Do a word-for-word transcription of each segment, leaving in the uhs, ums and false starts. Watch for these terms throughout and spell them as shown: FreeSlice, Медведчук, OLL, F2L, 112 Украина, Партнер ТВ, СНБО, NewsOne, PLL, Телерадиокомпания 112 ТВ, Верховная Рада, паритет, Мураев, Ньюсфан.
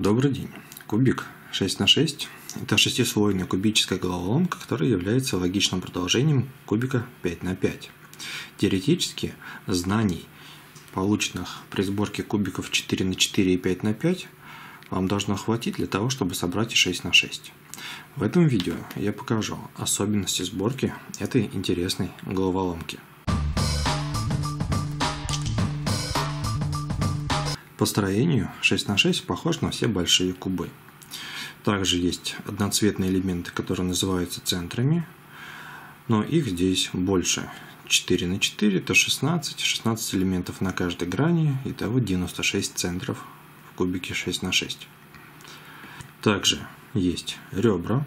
Добрый день. Кубик шесть на шесть – это шестислойная кубическая головоломка, которая является логичным продолжением кубика пять на пять. Теоретически, знаний, полученных при сборке кубиков четыре на четыре и пять на пять, вам должно хватить для того, чтобы собрать и шесть на шесть. В этом видео я покажу особенности сборки этой интересной головоломки. По строению шесть на шесть похож на все большие кубы. Также есть одноцветные элементы, которые называются центрами, но их здесь больше. четыре на четыре это шестнадцать, шестнадцать элементов на каждой грани, итого девяносто шесть центров в кубике шесть на шесть. Также есть ребра,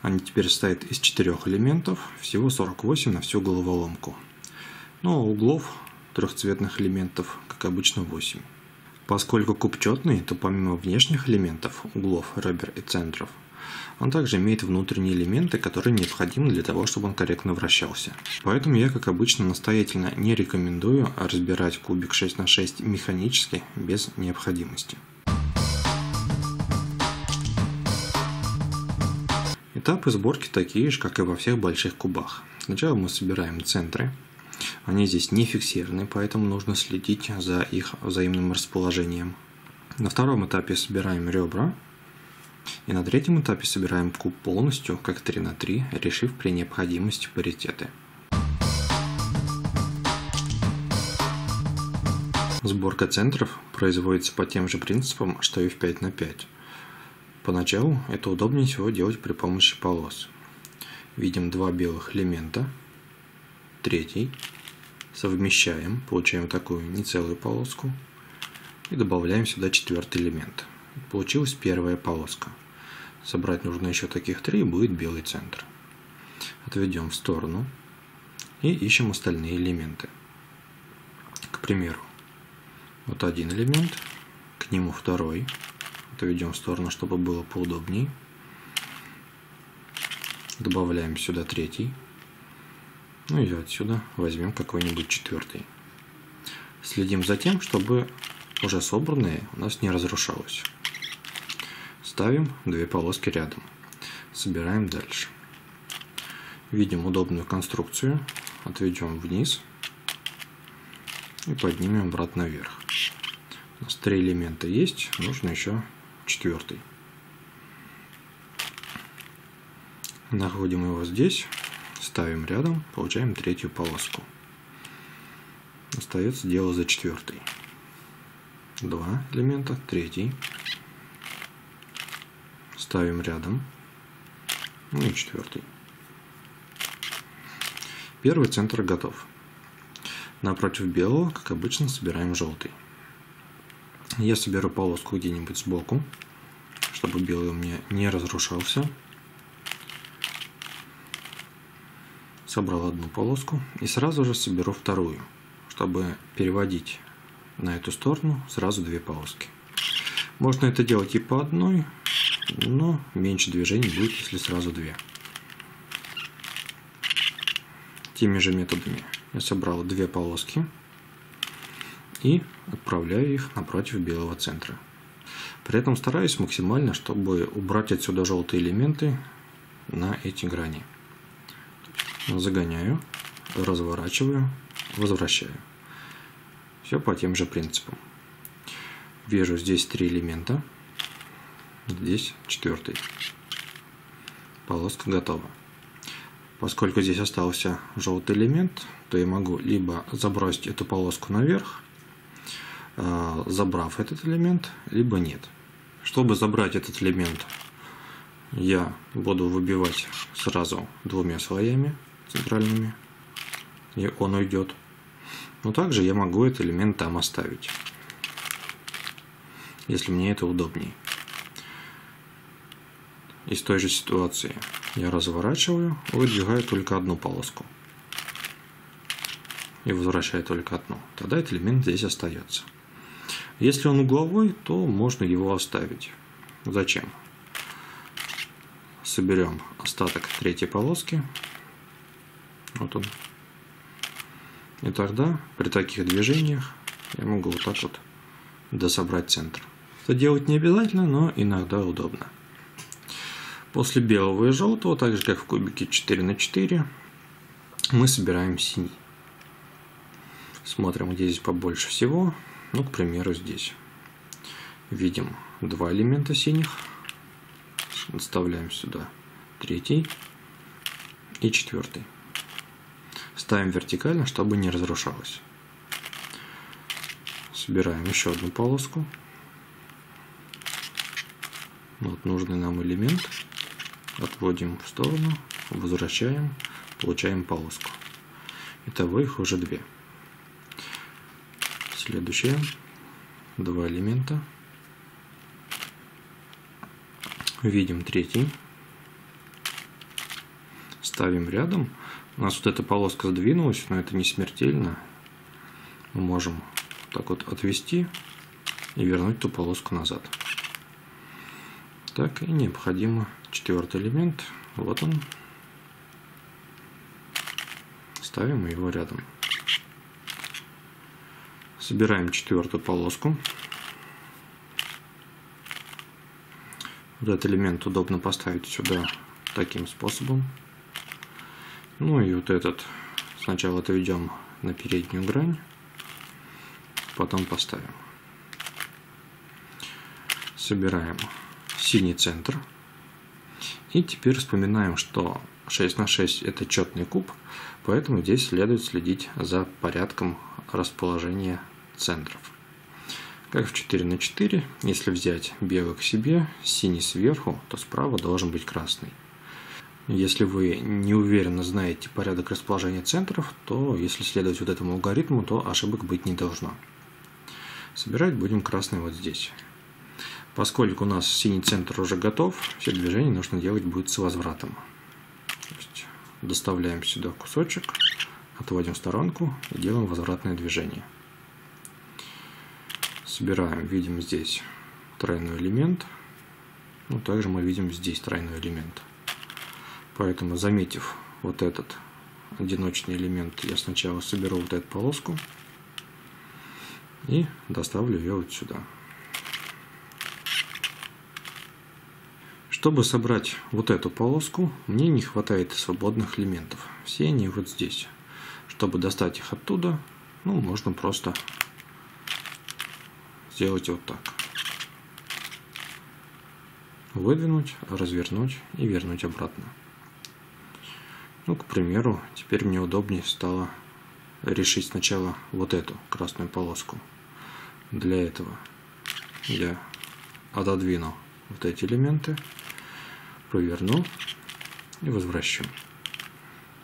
они теперь состоят из четырёх элементов, всего сорок восемь на всю головоломку. Ну а углов трехцветных элементов, как обычно, восемь. Поскольку куб четный, то помимо внешних элементов, углов, ребер и центров, он также имеет внутренние элементы, которые необходимы для того, чтобы он корректно вращался. Поэтому я, как обычно, настоятельно не рекомендую разбирать кубик шесть на шесть механически, без необходимости. Этапы сборки такие же, как и во всех больших кубах. Сначала мы собираем центры. Они здесь не фиксированы, поэтому нужно следить за их взаимным расположением. На втором этапе собираем ребра. И на третьем этапе собираем куб полностью, как три на три, решив при необходимости паритеты. Сборка центров производится по тем же принципам, что и в пять на пять. Поначалу это удобнее всего делать при помощи полос. Видим два белых элемента. Третий. Совмещаем, получаем такую нецелую полоску и добавляем сюда четвертый элемент. Получилась первая полоска. Собрать нужно еще таких три, и будет белый центр. Отведем в сторону и ищем остальные элементы. К примеру, вот один элемент, к нему второй. Отведем в сторону, чтобы было поудобнее. Добавляем сюда третий. Ну и отсюда возьмем какой-нибудь четвертый. Следим за тем, чтобы уже собранные у нас не разрушалось. Ставим две полоски рядом. Собираем дальше. Видим удобную конструкцию. Отведем вниз. И поднимем обратно вверх. У нас три элемента есть. Нужно еще четвертый. Находим его здесь. Ставим рядом, получаем третью полоску. Остается дело за четвертой. Два элемента, третий. Ставим рядом. Ну и четвертый. Первый центр готов. Напротив белого, как обычно, собираем желтый. Я соберу полоску где-нибудь сбоку, чтобы белый у меня не разрушался. Собрал одну полоску и сразу же соберу вторую, чтобы переводить на эту сторону сразу две полоски. Можно это делать и по одной, но меньше движений будет, если сразу две. Теми же методами я собрал две полоски и отправляю их напротив белого центра. При этом стараюсь максимально, чтобы убрать отсюда желтые элементы на эти грани. Загоняю, разворачиваю, возвращаю. Все по тем же принципам. Вижу здесь три элемента, здесь четвертый. Полоска готова. Поскольку здесь остался желтый элемент, то я могу либо забросить эту полоску наверх, забрав этот элемент, либо нет. Чтобы забрать этот элемент, я буду выбивать сразу двумя слоями центральными, и он уйдет. Но также я могу этот элемент там оставить, если мне это удобнее. Из той же ситуации я разворачиваю, выдвигаю только одну полоску и возвращаю только одну. Тогда этот элемент здесь остается. Если он угловой, то можно его оставить. Зачем? Соберем остаток третьей полоски. Вот он. И тогда при таких движениях я могу вот так вот дособрать центр. что делать не обязательно, но иногда удобно. После белого и желтого, так же как в кубике четыре на четыре, мы собираем синий. Смотрим, где здесь побольше всего. Ну, к примеру, здесь. Видим два элемента синих. Вставляем сюда третий и четвертый. Ставим вертикально, чтобы не разрушалось. Собираем еще одну полоску. Вот нужный нам элемент. Отводим в сторону, возвращаем, получаем полоску. Итого их уже две. Следующее. Два элемента. Видим третий. Ставим рядом. У нас вот эта полоска сдвинулась, но это не смертельно. Мы можем так вот отвести и вернуть ту полоску назад. Так, и необходимо четвертый элемент. Вот он. Ставим его рядом. Собираем четвертую полоску. Вот этот элемент удобно поставить сюда таким способом. Ну и вот этот сначала отведем на переднюю грань, потом поставим. Собираем синий центр. И теперь вспоминаем, что шесть на шесть это четный куб, поэтому здесь следует следить за порядком расположения центров. Как в четыре на четыре, если взять белый к себе, синий сверху, то справа должен быть красный. Если вы не уверенно знаете порядок расположения центров, то если следовать вот этому алгоритму, то ошибок быть не должно. Собирать будем красный вот здесь. Поскольку у нас синий центр уже готов, все движения нужно делать будет с возвратом. Доставляем сюда кусочек, отводим в сторонку и делаем возвратное движение. Собираем, видим здесь тройной элемент. Ну, также мы видим здесь тройной элемент. Поэтому, заметив вот этот одиночный элемент, я сначала соберу вот эту полоску и доставлю ее вот сюда. Чтобы собрать вот эту полоску, мне не хватает свободных элементов. Все они вот здесь. Чтобы достать их оттуда, ну, можно просто сделать вот так. Выдвинуть, развернуть и вернуть обратно. Ну, к примеру, теперь мне удобнее стало решить сначала вот эту красную полоску. Для этого я отодвину вот эти элементы, проверну и возвращу.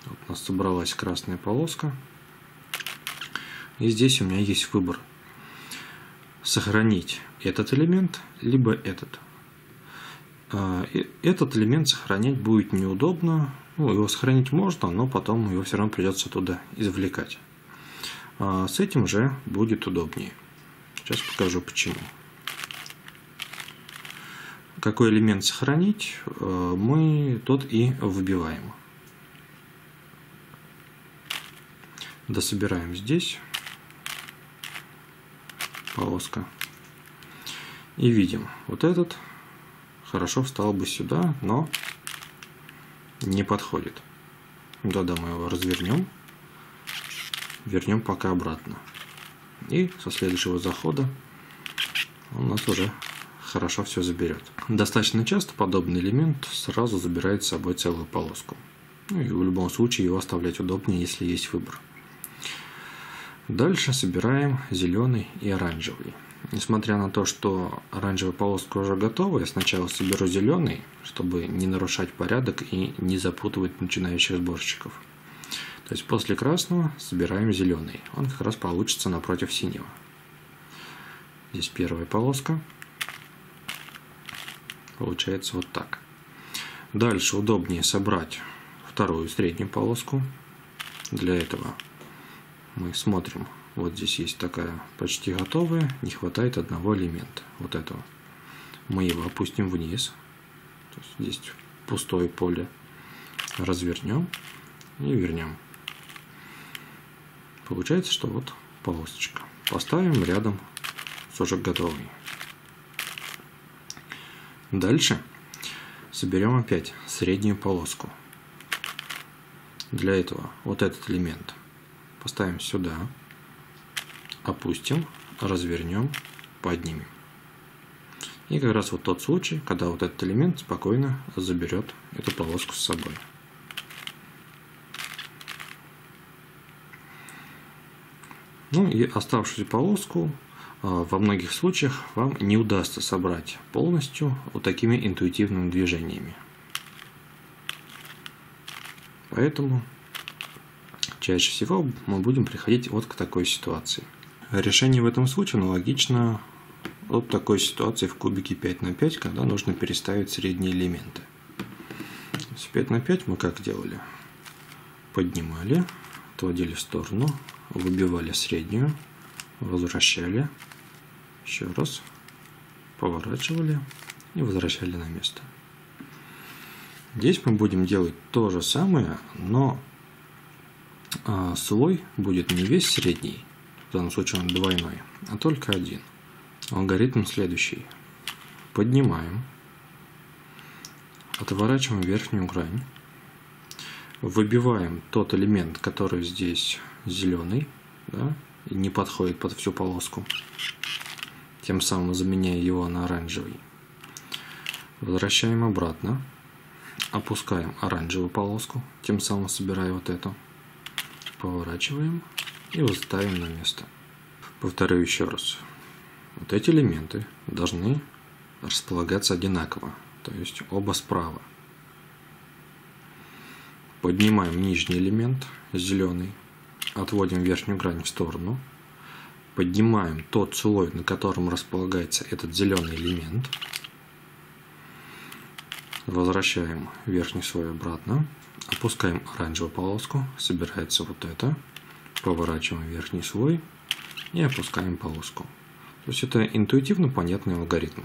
Вот у нас собралась красная полоска. И здесь у меня есть выбор. Сохранить этот элемент, либо этот. Этот элемент сохранять будет неудобно. Ну, его сохранить можно, но потом его все равно придется оттуда извлекать. А с этим же будет удобнее. Сейчас покажу почему. Какой элемент сохранить, мы тот и выбиваем. Дособираем здесь. Полоска. И видим, вот этот хорошо встал бы сюда, но не подходит. Да-да, мы его развернем. Вернем пока обратно. И со следующего захода у нас уже хорошо все заберет. Достаточно часто подобный элемент сразу забирает с собой целую полоску. Ну и в любом случае его оставлять удобнее, если есть выбор. Дальше собираем зеленый и оранжевый. Несмотря на то, что оранжевая полоска уже готова, я сначала соберу зеленый, чтобы не нарушать порядок и не запутывать начинающих сборщиков. То есть после красного собираем зеленый. Он как раз получится напротив синего. Здесь первая полоска. Получается вот так. Дальше удобнее собрать вторую среднюю полоску. Для этого мы смотрим, вот здесь есть такая почти готовая, не хватает одного элемента, вот этого. Мы его опустим вниз, то есть здесь пустое поле, развернем и вернем. Получается, что вот полосочка. Поставим рядом с уже готовой. Дальше соберем опять среднюю полоску. Для этого вот этот элемент поставим сюда, опустим, развернем, поднимем. И как раз вот тот случай, когда вот этот элемент спокойно заберет эту полоску с собой. Ну и оставшуюся полоску во многих случаях вам не удастся собрать полностью вот такими интуитивными движениями. Поэтому чаще всего мы будем приходить вот к такой ситуации. Решение в этом случае аналогично вот такой ситуации в кубике пять на пять, когда нужно переставить средние элементы. пять на пять мы как делали? Поднимали, отводили в сторону, выбивали среднюю, возвращали, еще раз, поворачивали и возвращали на место. Здесь мы будем делать то же самое, но слой будет не весь средний, в данном случае он двойной, а только один. Алгоритм следующий. Поднимаем, отворачиваем верхнюю грань, выбиваем тот элемент, который здесь зеленый, да, и не подходит под всю полоску, тем самым заменяя его на оранжевый. Возвращаем обратно, опускаем оранжевую полоску, тем самым собирая вот эту, поворачиваем и ставим на место. Повторю еще раз. Вот эти элементы должны располагаться одинаково, то есть оба справа. Поднимаем нижний элемент, зеленый, отводим верхнюю грань в сторону, поднимаем тот слой, на котором располагается этот зеленый элемент, возвращаем верхний слой обратно, опускаем оранжевую полоску, собирается вот это, поворачиваем верхний слой и опускаем полоску. То есть это интуитивно понятный алгоритм.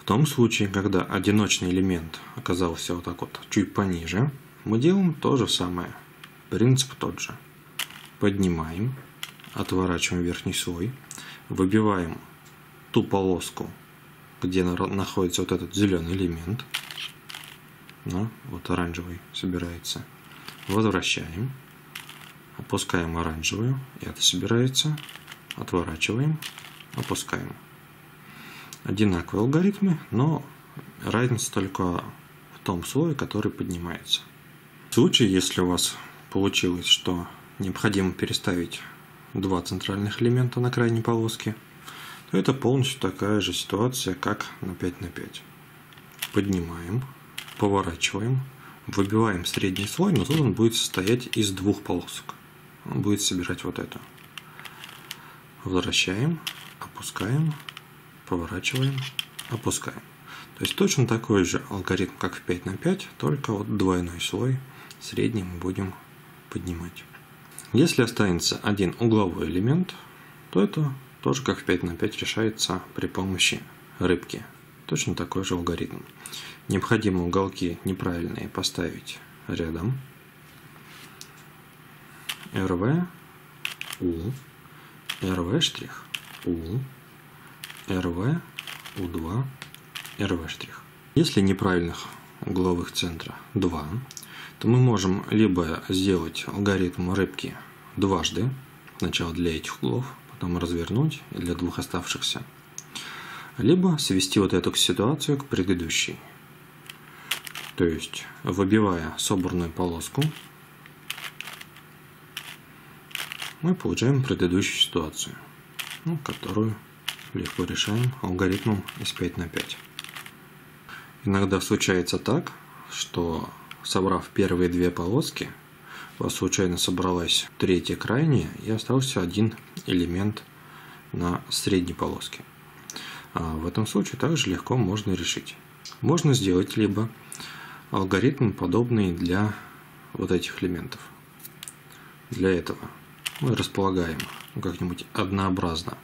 В том случае, когда одиночный элемент оказался вот так вот чуть пониже, мы делаем то же самое. Принцип тот же. Поднимаем, отворачиваем верхний слой, выбиваем ту полоску, где находится вот этот зеленый элемент. Да, вот оранжевый собирается. Возвращаем, опускаем оранжевую, и это собирается, отворачиваем. Опускаем. Одинаковые алгоритмы, но разница только в том слое, который поднимается. В случае, если у вас получилось, что необходимо переставить два центральных элемента на крайней полоске, то это полностью такая же ситуация, как на пять на пять. Поднимаем, поворачиваем, выбиваем средний слой, но тут он будет состоять из двух полосок. Он будет собирать вот это. Возвращаем. Опускаем, поворачиваем, опускаем. То есть точно такой же алгоритм, как в пять на пять, только вот двойной слой средний мы будем поднимать. Если останется один угловой элемент, то это тоже как в пять на пять решается при помощи рыбки. Точно такой же алгоритм. Необходимо уголки неправильные поставить рядом. РВ, У, РВ штрих. У, РВ, У2, РВ'. Если неправильных угловых центра два, то мы можем либо сделать алгоритм рыбки дважды, сначала для этих углов, потом развернуть для двух оставшихся, либо свести вот эту ситуацию к предыдущей. То есть, выбивая собранную полоску, мы получаем предыдущую ситуацию. Ну, которую легко решаем алгоритмом из пять на пять. Иногда случается так, что собрав первые две полоски, у вас случайно собралась третья крайняя и остался один элемент на средней полоске. А в этом случае также легко можно решить. Можно сделать либо алгоритм, подобный для вот этих элементов. Для этого мы располагаем как-нибудь однообразно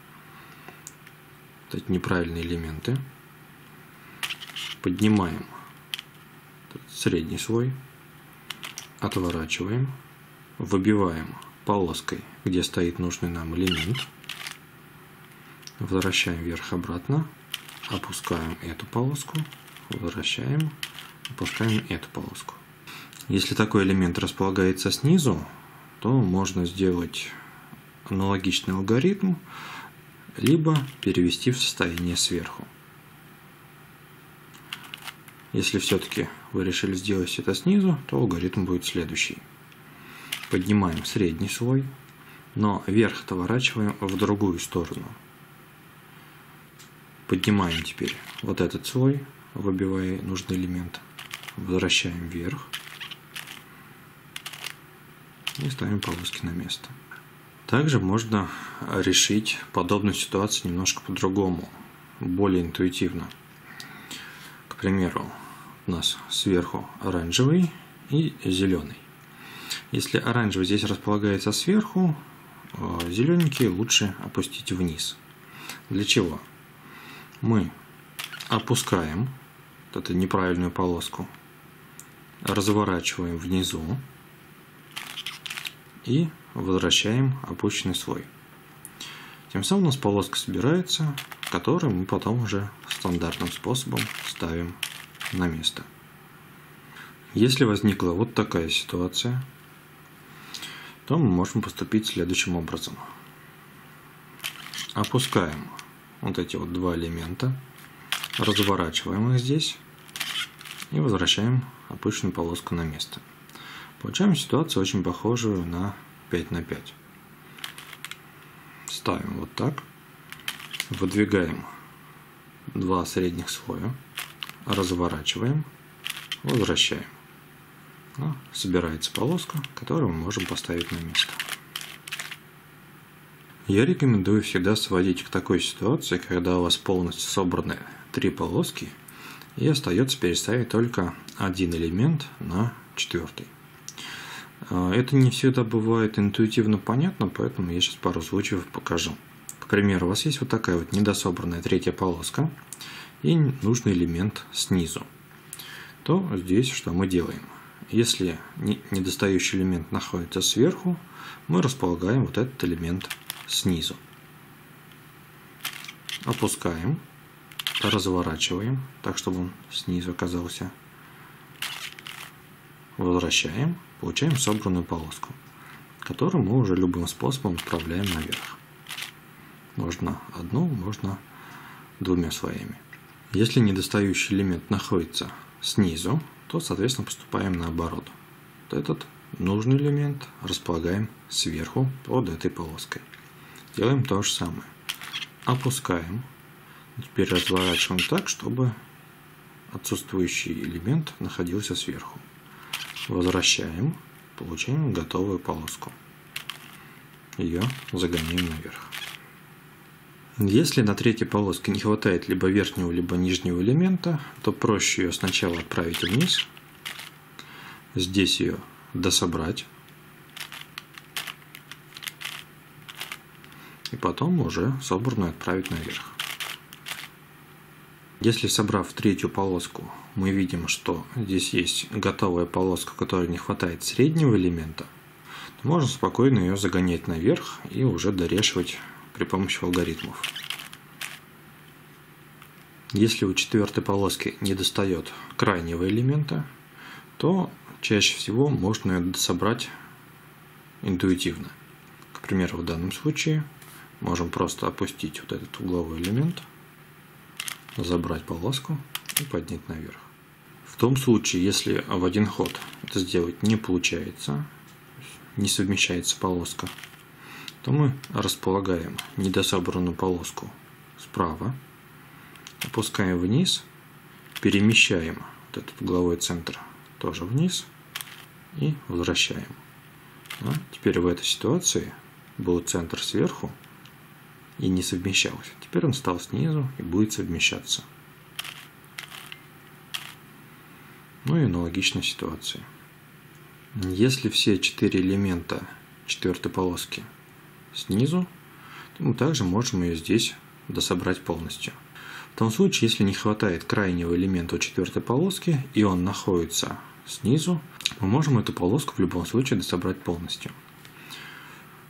вот эти неправильные элементы, поднимаем средний слой, отворачиваем, выбиваем полоской, где стоит нужный нам элемент, возвращаем вверх обратно, опускаем эту полоску, возвращаем, опускаем эту полоску. Если такой элемент располагается снизу, то можно сделать аналогичный алгоритм, либо перевести в состояние сверху. Если все-таки вы решили сделать это снизу, то алгоритм будет следующий. Поднимаем средний слой, но верх отворачиваем в другую сторону. Поднимаем теперь вот этот слой, выбивая нужный элемент. Возвращаем вверх. И ставим полоски на место. Также можно решить подобную ситуацию немножко по-другому, более интуитивно. К примеру, у нас сверху оранжевый и зеленый. Если оранжевый здесь располагается сверху, зелененький лучше опустить вниз. Для чего? Мы опускаем вот эту неправильную полоску, разворачиваем внизу и возвращаем опущенный слой. Тем самым у нас полоска собирается, которую мы потом уже стандартным способом ставим на место. Если возникла вот такая ситуация, то мы можем поступить следующим образом. Опускаем вот эти вот два элемента, разворачиваем их здесь и возвращаем опущенную полоску на место. Получаем ситуацию очень похожую на пять на пять. Ставим вот так. Выдвигаем два средних слоя. Разворачиваем. Возвращаем. Ну, собирается полоска, которую мы можем поставить на место. Я рекомендую всегда сводить к такой ситуации, когда у вас полностью собраны три полоски и остается переставить только один элемент на четвертый. Это не всегда бывает интуитивно понятно, поэтому я сейчас пару случаев покажу. К примеру, у вас есть вот такая вот недособранная третья полоска и нужный элемент снизу. То здесь что мы делаем? Если недостающий элемент находится сверху, мы располагаем вот этот элемент снизу. Опускаем, разворачиваем, так чтобы он снизу оказался. Возвращаем. Получаем собранную полоску, которую мы уже любым способом отправляем наверх. Можно одну, можно двумя слоями. Если недостающий элемент находится снизу, то, соответственно, поступаем наоборот. Вот этот нужный элемент располагаем сверху под этой полоской. Делаем то же самое. Опускаем. Теперь разворачиваем так, чтобы отсутствующий элемент находился сверху. Возвращаем, получаем готовую полоску. Ее загоняем наверх. Если на третьей полоске не хватает либо верхнего, либо нижнего элемента, то проще ее сначала отправить вниз. Здесь ее дособрать. И потом уже собранную отправить наверх. Если, собрав третью полоску, мы видим, что здесь есть готовая полоска, которой не хватает среднего элемента, то можно спокойно ее загонять наверх и уже дорешивать при помощи алгоритмов. Если у четвертой полоски недостает крайнего элемента, то чаще всего можно ее собрать интуитивно. К примеру, в данном случае можем просто опустить вот этот угловой элемент, забрать полоску и поднять наверх. В том случае, если в один ход это сделать не получается, не совмещается полоска, то мы располагаем недособранную полоску справа, опускаем вниз, перемещаем вот этот угловой центр тоже вниз и возвращаем. А теперь в этой ситуации был центр сверху и не совмещался. Теперь он стал снизу и будет совмещаться. Ну и аналогичная ситуация. Если все четыре элемента четвертой полоски снизу, то мы также можем ее здесь дособрать полностью. В том случае, если не хватает крайнего элемента у четвертой полоски и он находится снизу, мы можем эту полоску в любом случае дособрать полностью.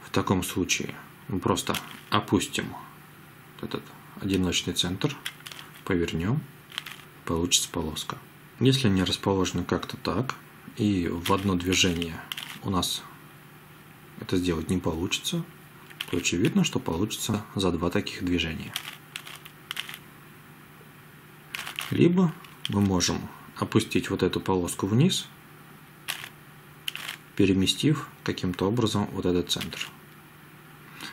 В таком случае мы просто опустим этот одиночный центр, повернем, получится полоска. Если они расположены как-то так, и в одно движение у нас это сделать не получится, то очевидно, что получится за два таких движения. Либо мы можем опустить вот эту полоску вниз, переместив каким-то образом вот этот центр.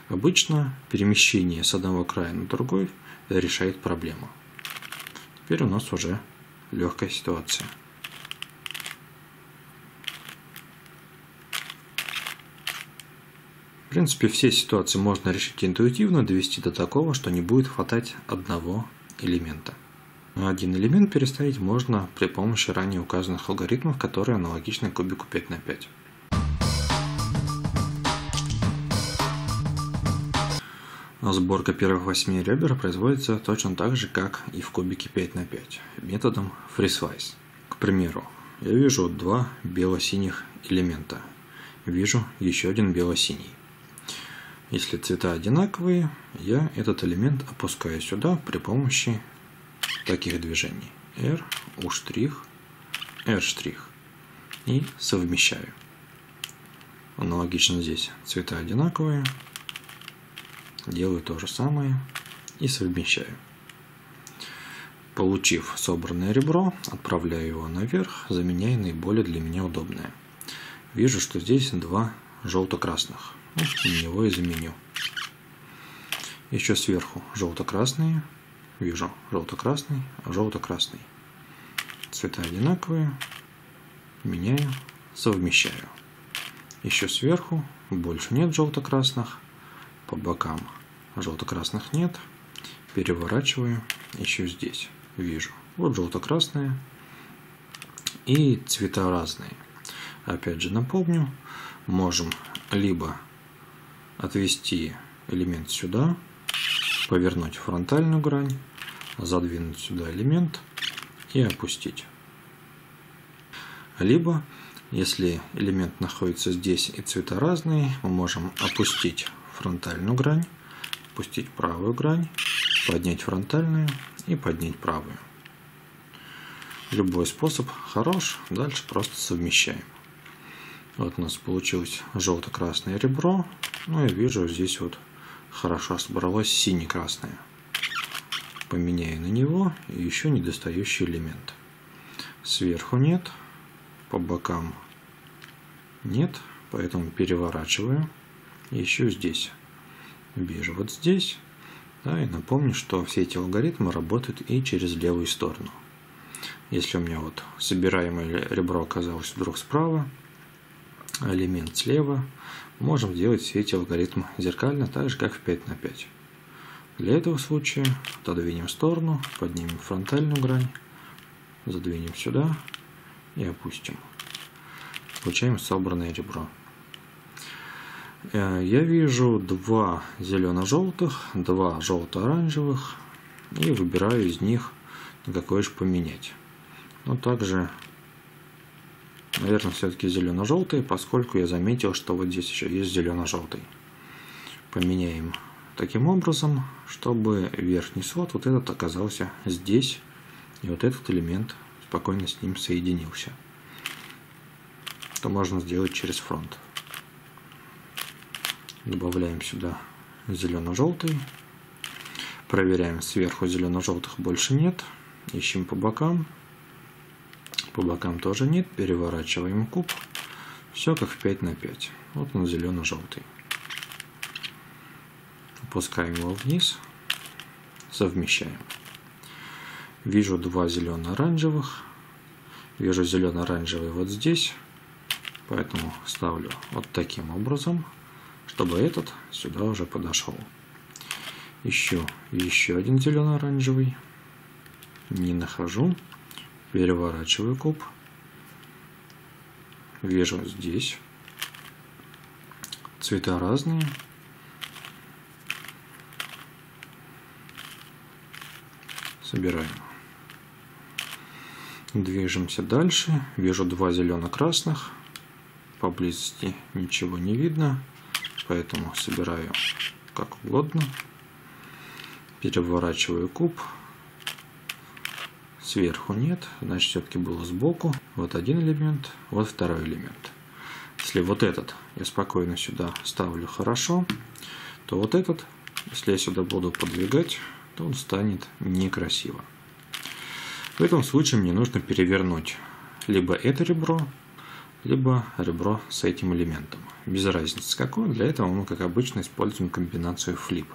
Обычно перемещение с одного края на другой решает проблему. Теперь у нас уже легкая ситуация. В принципе, все ситуации можно решить интуитивно, довести до такого, что не будет хватать одного элемента. Но один элемент переставить можно при помощи ранее указанных алгоритмов, которые аналогичны кубику пять на пять. Сборка первых восьми ребер производится точно так же, как и в кубике пять на пять, методом FreeSlice. К примеру, я вижу два бело-синих элемента, вижу еще один бело-синий. Если цвета одинаковые, я этот элемент опускаю сюда при помощи таких движений. R, U', R'. И совмещаю. Аналогично здесь цвета одинаковые. Делаю то же самое и совмещаю. Получив собранное ребро, отправляю его наверх, заменяя наиболее для меня удобное. Вижу, что здесь два желто-красных. На него и заменю. Еще сверху желто-красные. Вижу желто-красный, желто-красный. Цвета одинаковые. Меняю, совмещаю. Еще сверху больше нет желто-красных. По бокам желто-красных нет. Переворачиваю еще здесь. Вижу. Вот желто-красные. И цвета разные. Опять же напомню, можем либо отвести элемент сюда, повернуть фронтальную грань, задвинуть сюда элемент и опустить. Либо, если элемент находится здесь и цвета разные, мы можем опустить фронтальную грань, опустить правую грань, поднять фронтальную и поднять правую. Любой способ хорош, дальше просто совмещаем. Вот у нас получилось желто-красное ребро, ну и вижу здесь вот хорошо собралось сине-красное. Поменяю на него и еще недостающий элемент. Сверху нет, по бокам нет, поэтому переворачиваю. Еще здесь. Вижу вот здесь. Да, и напомню, что все эти алгоритмы работают и через левую сторону. Если у меня вот собираемое ребро оказалось вдруг справа, а элемент слева, можем делать все эти алгоритмы зеркально, так же как в пять на пять. Для этого случая отодвинем в сторону, поднимем фронтальную грань, задвинем сюда и опустим. Получаем собранное ребро. Я вижу два зелено-желтых, два желто-оранжевых и выбираю из них, на какой же поменять. Но также, наверное, все-таки зелено-желтый, поскольку я заметил, что вот здесь еще есть зелено-желтый. Поменяем таким образом, чтобы верхний слот, вот этот, оказался здесь, и вот этот элемент спокойно с ним соединился. Это можно сделать через фронт. Добавляем сюда зелено-желтый. Проверяем, сверху зелено-желтых больше нет. Ищем по бокам. По бокам тоже нет. Переворачиваем куб. Все как в пять на пять. Вот он зелено-желтый. Опускаем его вниз. Совмещаем. Вижу два зелено-оранжевых. Вижу зелено-оранжевый вот здесь. Поэтому ставлю вот таким образом, чтобы этот сюда уже подошел. Еще, еще один зелено-оранжевый. Не нахожу. Переворачиваю куб. Вижу здесь. Цвета разные. Собираем. Движемся дальше. Вижу два зелено-красных. Поблизости ничего не видно. Поэтому собираю как угодно, переворачиваю куб, сверху нет, значит все-таки было сбоку. Вот один элемент, вот второй элемент. Если вот этот я спокойно сюда ставлю хорошо, то вот этот, если я сюда буду подвигать, то он станет некрасиво. В этом случае мне нужно перевернуть либо это ребро, либо ребро с этим элементом. Без разницы какой, для этого мы, как обычно, используем комбинацию флип.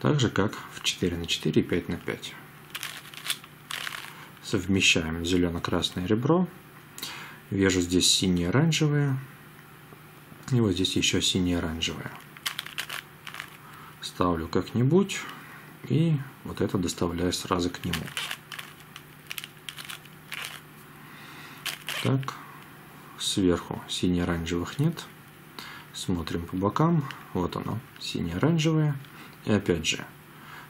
Так же, как в четыре на четыре и пять на пять. Совмещаем зелено-красное ребро. Вяжу здесь синее-оранжевое. И вот здесь еще синее-оранжевое. Ставлю как-нибудь. И вот это доставляю сразу к нему. Так. Сверху сине-оранжевых нет. Смотрим по бокам. Вот оно, сине-оранжевое. И опять же,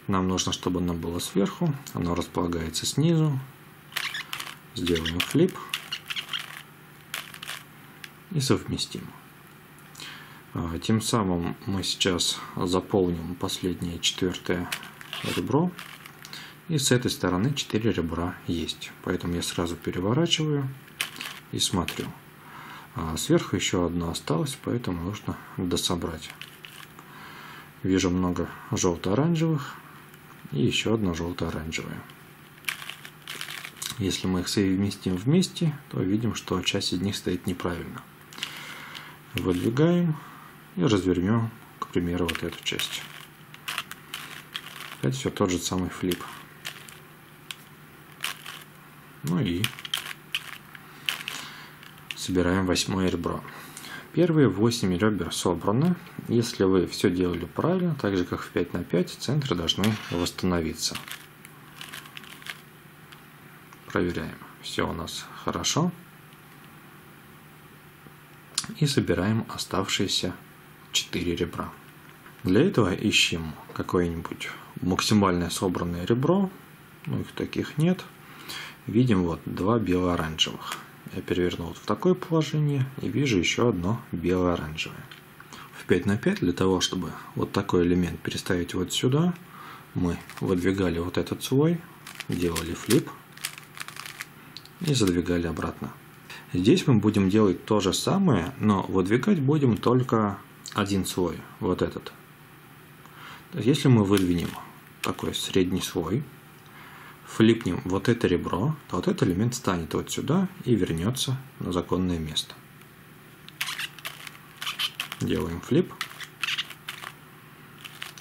нам нужно, чтобы оно было сверху. Оно располагается снизу. Сделаем флип. И совместим. Тем самым мы сейчас заполним последнее четвертое ребро. И с этой стороны четыре ребра есть. Поэтому я сразу переворачиваю и смотрю. А сверху еще одно осталось, поэтому нужно дособрать. Вижу много желто-оранжевых и еще одно желто-оранжевое. Если мы их совместим вместе, то видим, что часть из них стоит неправильно. Выдвигаем и развернем, к примеру, вот эту часть. Опять все тот же самый флип. Ну и собираем восьмое ребро. Первые восемь ребер собраны. Если вы все делали правильно, так же как в пять на пять, центры должны восстановиться. Проверяем. Все у нас хорошо. И собираем оставшиеся четыре ребра. Для этого ищем какое-нибудь максимальное собранное ребро. Ну, их таких нет. Видим вот два бело-оранжевых. Я перевернул в такое положение и вижу еще одно бело-оранжевое. В пять на пять для того, чтобы вот такой элемент переставить вот сюда, мы выдвигали вот этот слой, делали флип и задвигали обратно. Здесь мы будем делать то же самое, но выдвигать будем только один слой, вот этот. Если мы выдвинем такой средний слой, флипнем вот это ребро, то вот этот элемент станет вот сюда и вернется на законное место. Делаем флип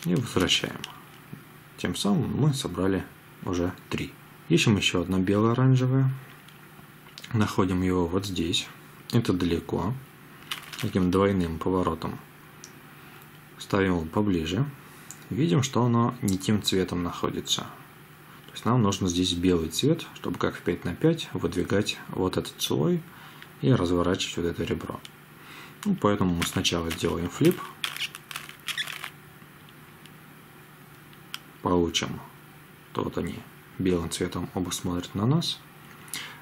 и возвращаем. Тем самым мы собрали уже три. Ищем еще одно бело-оранжевое. Находим его вот здесь. Это далеко. Таким двойным поворотом. Ставим его поближе. Видим, что оно не тем цветом находится. То есть нам нужно здесь белый цвет, чтобы как в пять на пять выдвигать вот этот слой и разворачивать вот это ребро. Ну, поэтому мы сначала сделаем флип. Получим. То вот они белым цветом оба смотрят на нас.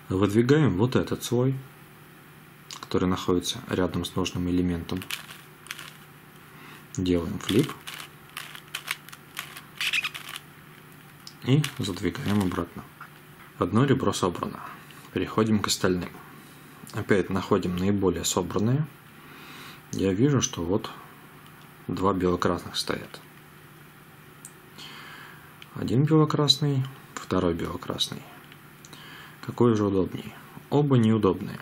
Выдвигаем вот этот слой, который находится рядом с нужным элементом. Делаем флип. И задвигаем обратно. Одно ребро собрано. Переходим к остальным. Опять находим наиболее собранные. Я вижу, что вот два бело-красных стоят. Один бело-красный, второй бело-красный. Какой же удобнее? Оба неудобные.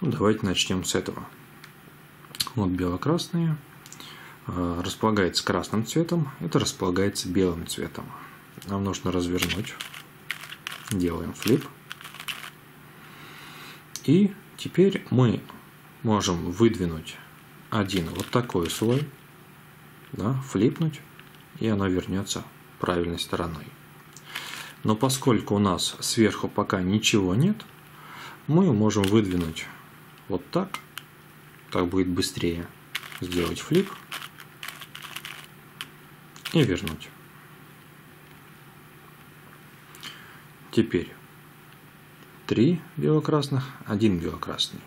Ну, давайте начнем с этого. Вот бело-красные. Располагается красным цветом. Это располагается белым цветом. Нам нужно развернуть. Делаем флип. И теперь мы можем выдвинуть один вот такой слой, да, флипнуть, и оно вернется правильной стороной. Но поскольку у нас сверху пока ничего нет, мы можем выдвинуть вот так. Так будет быстрее. Сделать флип и вернуть. Теперь три белокрасных, один белокрасный.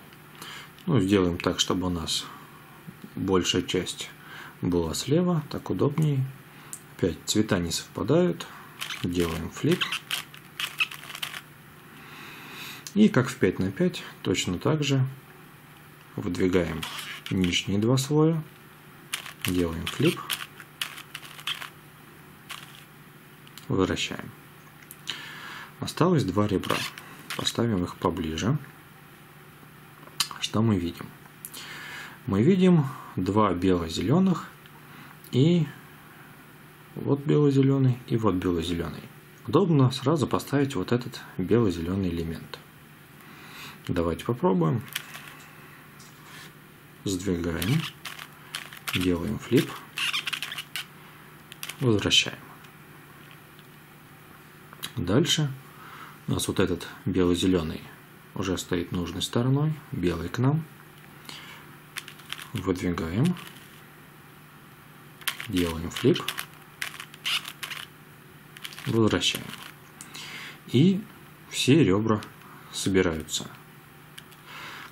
Ну, сделаем так, чтобы у нас большая часть была слева, так удобней. Опять цвета не совпадают. Делаем флип. И как в пять на пять, точно так же выдвигаем нижние два слоя. Делаем флип. Возвращаем. Осталось два ребра. Поставим их поближе. Что мы видим? Мы видим два бело-зеленых и вот бело-зеленый и вот бело-зеленый. Удобно сразу поставить вот этот бело-зеленый элемент. Давайте попробуем. Сдвигаем. Делаем флип. Возвращаем. Дальше у нас вот этот бело-зеленый уже стоит нужной стороной. Белый к нам. Выдвигаем. Делаем флип. Возвращаем. И все ребра собираются.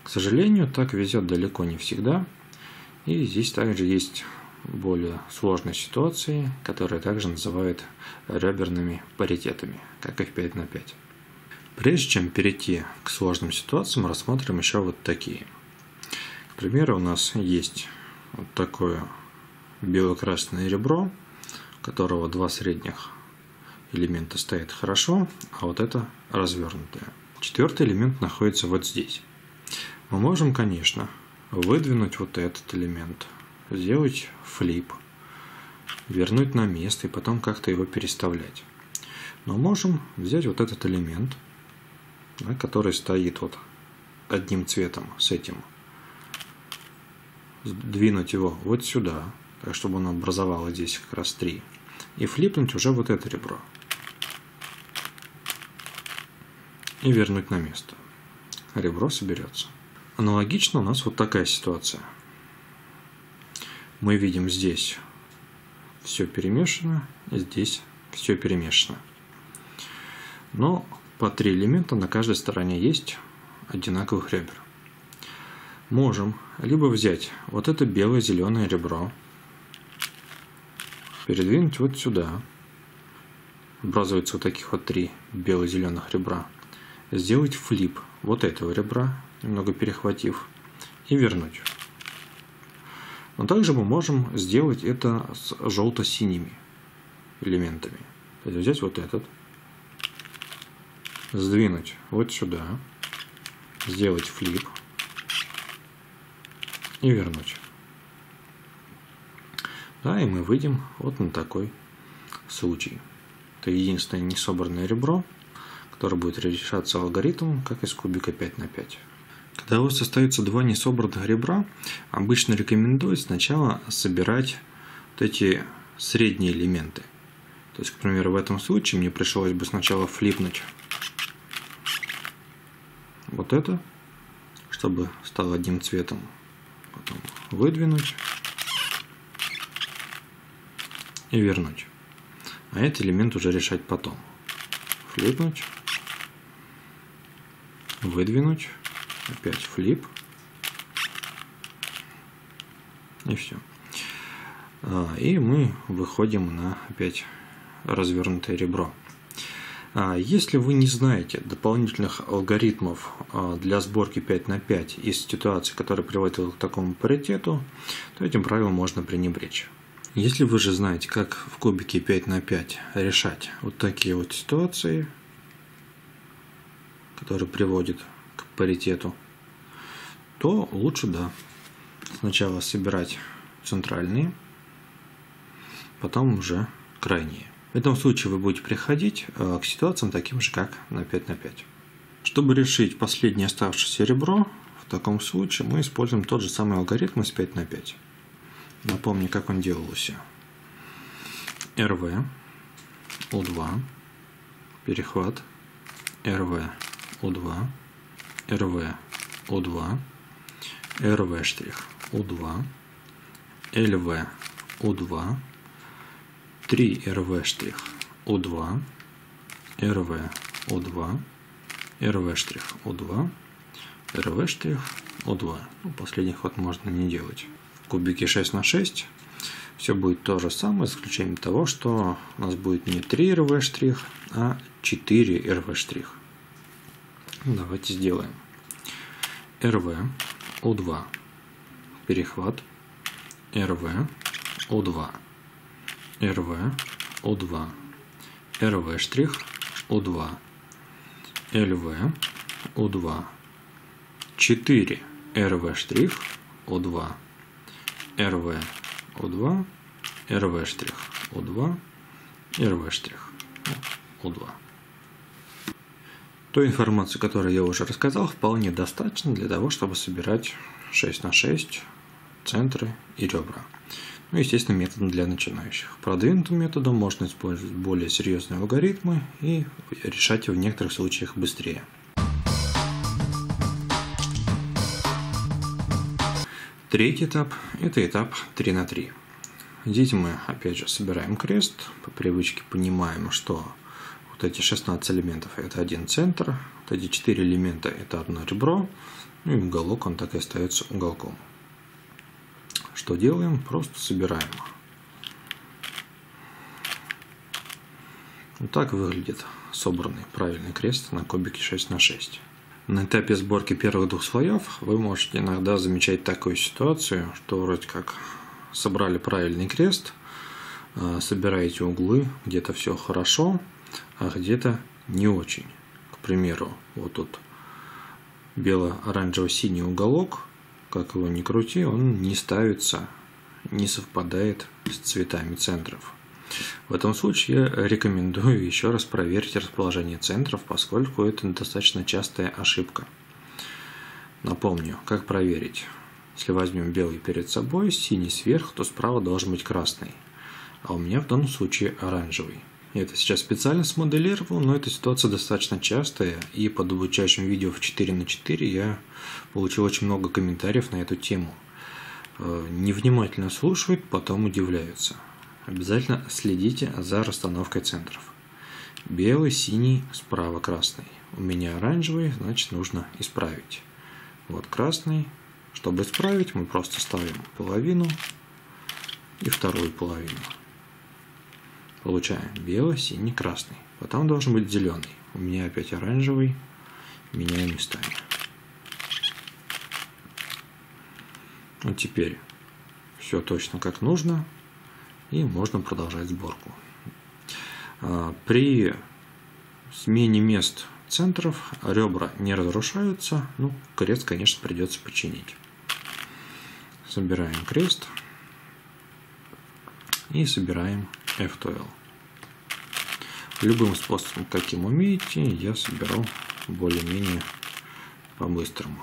К сожалению, так везет далеко не всегда. И здесь также есть более сложные ситуации, которые также называют реберными паритетами, как и в пять на пять. Прежде чем перейти к сложным ситуациям, рассмотрим еще вот такие. К примеру, у нас есть вот такое бело-красное ребро, у которого два средних элемента стоят хорошо, а вот это развернутое. Четвертый элемент находится вот здесь. Мы можем, конечно, выдвинуть вот этот элемент, сделать флип, вернуть на место и потом как-то его переставлять. Но можем взять вот этот элемент, да, который стоит вот одним цветом с этим, сдвинуть его вот сюда, так чтобы он образовал здесь как раз три, и флипнуть уже вот это ребро и вернуть на место. Ребро соберется. Аналогично у нас вот такая ситуация. Мы видим, здесь все перемешано, здесь все перемешано. Но по три элемента на каждой стороне есть одинаковых ребер. Можем либо взять вот это бело-зеленое ребро, передвинуть вот сюда. Образуется вот таких вот три бело-зеленых ребра. Сделать флип вот этого ребра, немного перехватив, и вернуть. Но также мы можем сделать это с желто-синими элементами. То есть взять вот этот, сдвинуть вот сюда, сделать флип и вернуть. Да, и мы выйдем вот на такой случай. Это единственное несобранное ребро, которое будет решаться алгоритмом, как из кубика пять на пять. Когда у вас остаются два несобранных ребра, обычно рекомендуют сначала собирать вот эти средние элементы. То есть, к примеру, в этом случае мне пришлось бы сначала флипнуть вот это, чтобы стало одним цветом. Потом выдвинуть и вернуть. А этот элемент уже решать потом. Флипнуть, выдвинуть, опять флип. И все. И мы выходим на опять развернутое ребро. Если вы не знаете дополнительных алгоритмов для сборки пять на пять из ситуации, которая приводит к такому паритету, то этим правилом можно пренебречь. Если вы же знаете, как в кубике пять на пять решать вот такие вот ситуации, которые приводят к паритету, то лучше, да, сначала собирать центральные, потом уже крайние. В этом случае вы будете приходить к ситуациям таким же, как на пять на пять. Чтобы решить последнее оставшееся ребро, в таком случае мы используем тот же самый алгоритм из пять на пять. Напомню, как он делался. эр вэ, у два, перехват, эр вэ, у два, эр вэ, у два, эр вэ штрих, у два, эл вэ, у два, три РВ штрих У2, РВ У2, РВ штрих У2, РВ штрих У2. Ну, последний ход можно не делать. кубике шесть на шесть. Все будет то же самое, с исключением того, что у нас будет не три эр вэ', а четыре эр вэ'. Давайте сделаем. эр вэ, о два, перехват, эр вэ, о два, эр вэ, о два, эр вэ', о два, эл вэ, о два, четыре эр вэ', о два, эр вэ, о два, РВ штрих, о два, РВ штрих, о два. Той информации, которую я уже рассказал, вполне достаточно для того, чтобы собирать шесть на шесть центры и ребра. Ну, естественно, методом для начинающих. Продвинутым методом можно использовать более серьезные алгоритмы и решать в некоторых случаях быстрее. Третий этап – это этап три на три. Здесь мы, опять же, собираем крест, по привычке понимаем, что вот эти шестнадцать элементов – это один центр, вот эти четыре элемента – это одно ребро, и уголок, он так и остается уголком. Что делаем? Просто собираем. Вот так выглядит собранный правильный крест на кубике шесть на шесть. На этапе сборки первых двух слоев вы можете иногда замечать такую ситуацию, что вроде как собрали правильный крест, собираете углы, где-то все хорошо, а где-то не очень. К примеру, вот тут бело-оранжево-синий уголок, как его ни крути, он не ставится, не совпадает с цветами центров. В этом случае я рекомендую еще раз проверить расположение центров, поскольку это достаточно частая ошибка. Напомню, как проверить. Если возьмем белый перед собой, синий сверху, то справа должен быть красный, а у меня в данном случае оранжевый. Я это сейчас специально смоделировал, но эта ситуация достаточно частая, и под обучающим видео в четыре на четыре я получил очень много комментариев на эту тему. Невнимательно слушают, потом удивляются. Обязательно следите за расстановкой центров. Белый, синий, справа красный. У меня оранжевый, значит, нужно исправить. Вот красный. Чтобы исправить, мы просто ставим половину и вторую половину. Получаем белый, синий, красный. Потом должен быть зеленый. У меня опять оранжевый. Меняем местами. Вот теперь все точно как нужно. И можно продолжать сборку. При смене мест центров ребра не разрушаются. Ну, крест, конечно, придется починить. Собираем крест. И собираем эф ту эл. Любым способом, каким умеете, я соберу более-менее по-быстрому.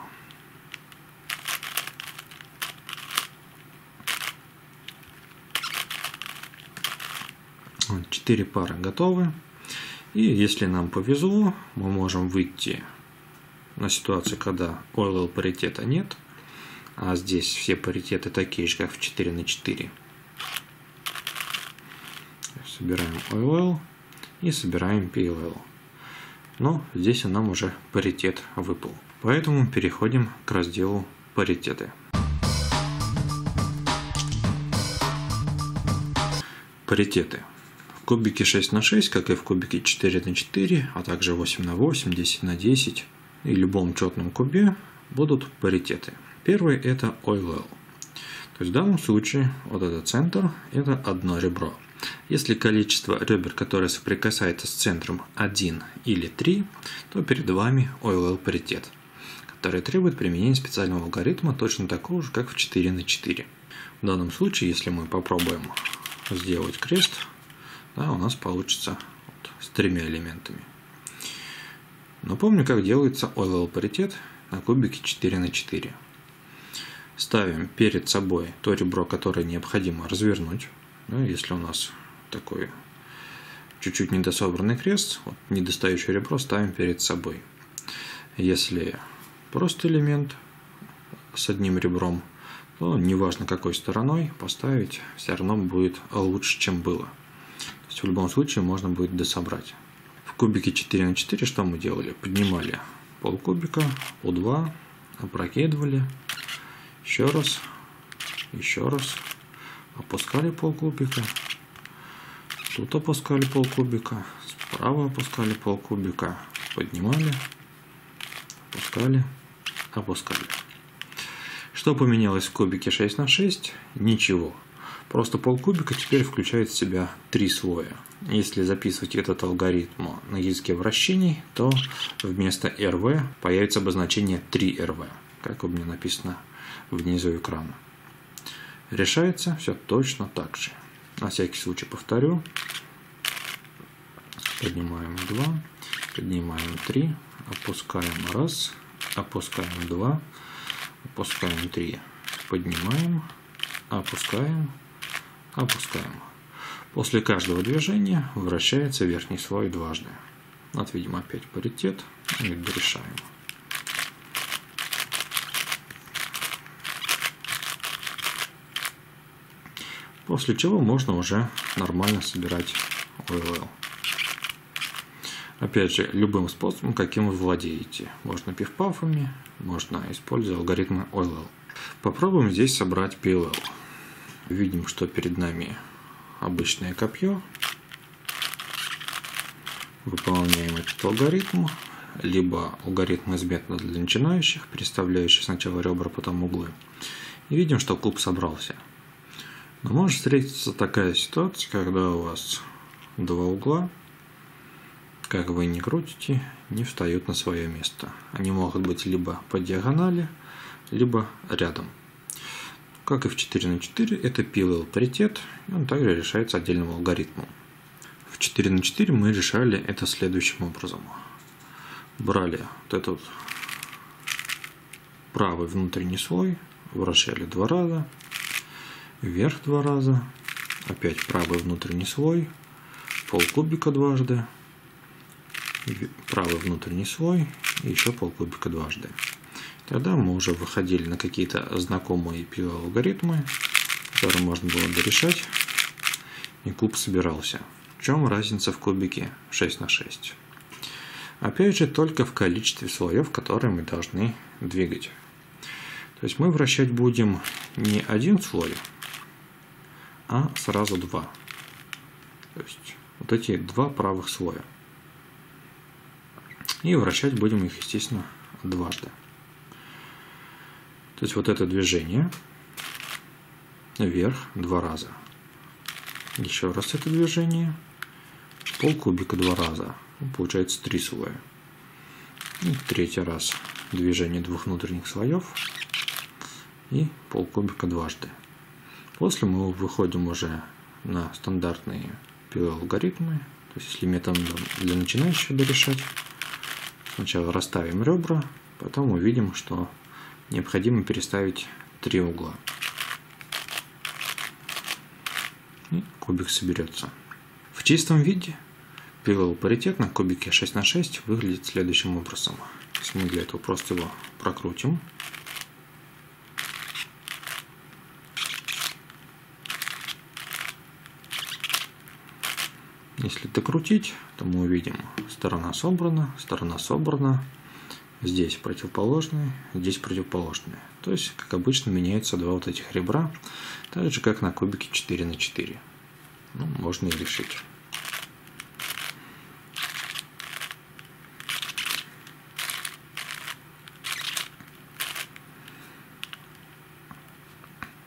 четыре пары готовы. И если нам повезло, мы можем выйти на ситуацию, когда о эл эл паритета нет, а здесь все паритеты такие же, как в четыре на четыре. Собираем о эл эл и собираем пи эл эл. Но здесь нам уже паритет выпал. Поэтому переходим к разделу паритеты. Паритеты. В кубике шесть на шесть, как и в кубике четыре на четыре, а также восемь на восемь, десять на десять и любом четном кубе будут паритеты. Первый это о эл эл. То есть в данном случае вот этот центр это одно ребро. Если количество ребер, которые соприкасаются с центром один или три, то перед вами о эл эл паритет, который требует применения специального алгоритма точно такого же, как в четыре на четыре. В данном случае, если мы попробуем сделать крест, да, у нас получится вот, с тремя элементами. Напомню, как делается о эл эл паритет на кубике четыре на четыре. Ставим перед собой то ребро, которое необходимо развернуть. Да, если у нас такой чуть-чуть недособранный крест, вот, недостающее ребро ставим перед собой. Если просто элемент с одним ребром, то неважно какой стороной поставить, все равно будет лучше, чем было. В любом случае можно будет дособрать. В кубике четыре на четыре что мы делали? Поднимали полкубика, о два, опрокидывали, еще раз, еще раз опускали полкубика, тут опускали полкубика, справа опускали полкубика, поднимали, опускали, опускали. Что поменялось в кубике шесть на шесть? Ничего. Просто полкубика теперь включает в себя три слоя. Если записывать этот алгоритм на языке вращений, то вместо эр вэ появится обозначение три эр вэ, как у меня написано внизу экрана. Решается все точно так же. На всякий случай повторю. Поднимаем два, поднимаем три, опускаем один, опускаем два, опускаем три, поднимаем, опускаем, опускаем. После каждого движения вращается верхний слой дважды. Вот, видимо, опять паритет. И дорешаем. После чего можно уже нормально собирать о эл эл. Опять же, любым способом, каким вы владеете. Можно пиф-пафами, можно использовать алгоритмы о эл эл. Попробуем здесь собрать пи эл эл. Видим, что перед нами обычное копье. Выполняем этот алгоритм. Либо алгоритм из метода для начинающих, переставляющий сначала ребра, потом углы. И видим, что куб собрался. Но может встретиться такая ситуация, когда у вас два угла, как вы ни крутите, не встают на свое место. Они могут быть либо по диагонали, либо рядом. Как и в четыре на четыре, это пи эл эл паритет, он также решается отдельным алгоритмом. В четыре на четыре мы решали это следующим образом. Брали вот этот правый внутренний слой, вращали два раза, вверх два раза, опять правый внутренний слой, полкубика дважды, правый внутренний слой и еще полкубика дважды. Тогда мы уже выходили на какие-то знакомые пи эл эл-алгоритмы, которые можно было дорешать, и куб собирался. В чем разница в кубике шесть на шесть? Опять же, только в количестве слоев, которые мы должны двигать. То есть мы вращать будем не один слой, а сразу два. То есть вот эти два правых слоя. И вращать будем их, естественно, дважды. То есть вот это движение вверх два раза. Еще раз это движение. Полкубика два раза. Получается три слоя. И третий раз движение двух внутренних слоев. И полкубика дважды. После мы выходим уже на стандартные пи эл эл-алгоритмы. То есть если методом для начинающих дорешать, сначала расставим ребра, потом увидим, что необходимо переставить три угла. И кубик соберется. В чистом виде пи эл эл паритет на кубике шесть на шесть выглядит следующим образом. То есть мы для этого просто его прокрутим. Если докрутить, то мы увидим, сторона собрана, сторона собрана. Здесь противоположные, здесь противоположные. То есть, как обычно, меняются два вот этих ребра, так же, как на кубике четыре на четыре. Ну, можно и решить.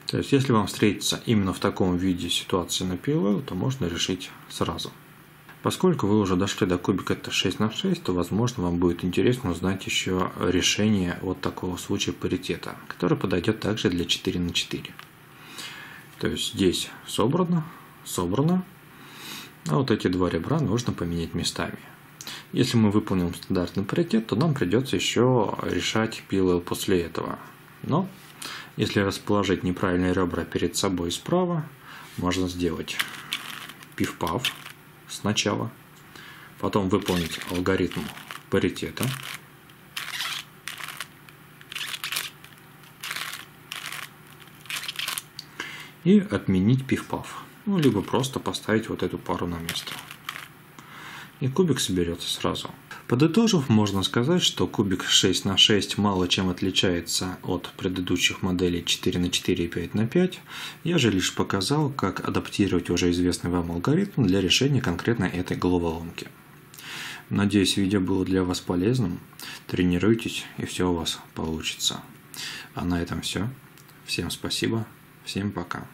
То есть, если вам встретится именно в таком виде ситуация на пи эл эл, то можно решить сразу. Поскольку вы уже дошли до кубика шесть на шесть, то, возможно, вам будет интересно узнать еще решение вот такого случая паритета, который подойдет также для четыре на четыре. То есть здесь собрано, собрано, а вот эти два ребра нужно поменять местами. Если мы выполним стандартный паритет, то нам придется еще решать пи эл эл после этого. Но если расположить неправильные ребра перед собой справа, можно сделать пиф-паф. Сначала, потом выполнить алгоритм паритета, и отменить пиф-паф, ну, либо просто поставить вот эту пару на место. И кубик соберется сразу. Подытожив, можно сказать, что кубик шесть на шесть мало чем отличается от предыдущих моделей четыре на четыре и пять на пять. Я же лишь показал, как адаптировать уже известный вам алгоритм для решения конкретно этой головоломки. Надеюсь, видео было для вас полезным. Тренируйтесь, и все у вас получится. А на этом все. Всем спасибо, всем пока.